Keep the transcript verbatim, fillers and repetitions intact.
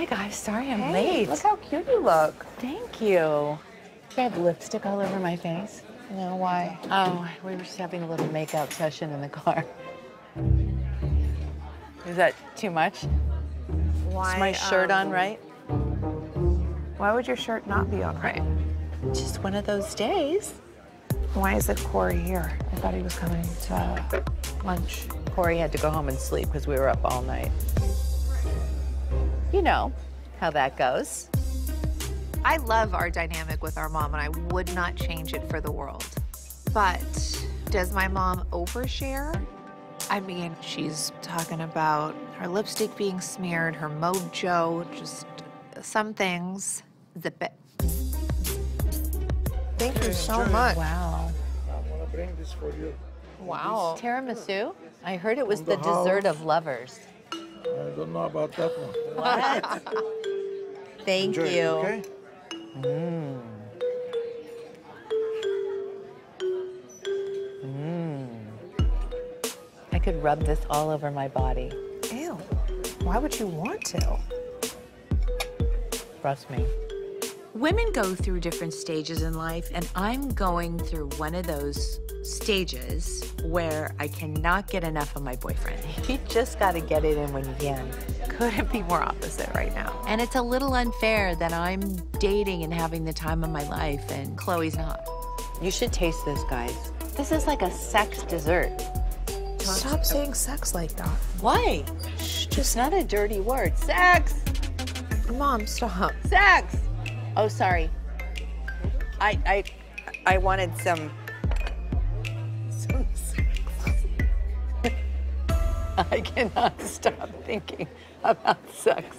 Hi guys, sorry I'm hey, late. Look how cute you look. Thank you. I have lipstick all over my face. No, why? Oh, we were just having a little makeout session in the car. Is that too much? Why? Is my shirt um, on right? Why would your shirt not be on right? Just one of those days. Why is it Corey here? I thought he was coming to lunch. Corey had to go home and sleep because we were up all night. You know how that goes. I love our dynamic with our mom, and I would not change it for the world. But does my mom overshare? I mean, she's talking about her lipstick being smeared, her mojo, just some things. Zip it. Thank you so much. Wow. I'm gonna bring this for you. Wow. This tiramisu? I heard it was the, the dessert of lovers. I don't know about that one. What? Thank Enjoy you. It, okay? Mm. Mm. I could rub this all over my body. Ew. Why would you want to? Trust me. Women go through different stages in life, and I'm going through one of those stages where I cannot get enough of my boyfriend. You just gotta get it in when you can. Couldn't be more opposite right now. And it's a little unfair that I'm dating and having the time of my life and Chloe's not. You should taste this, guys. This is like a sex dessert. Stop saying sex like that. Why? Shh, just not a dirty word. Sex! Mom, stop. Sex! Oh, sorry. I, I, I wanted some... some I cannot stop thinking about sex.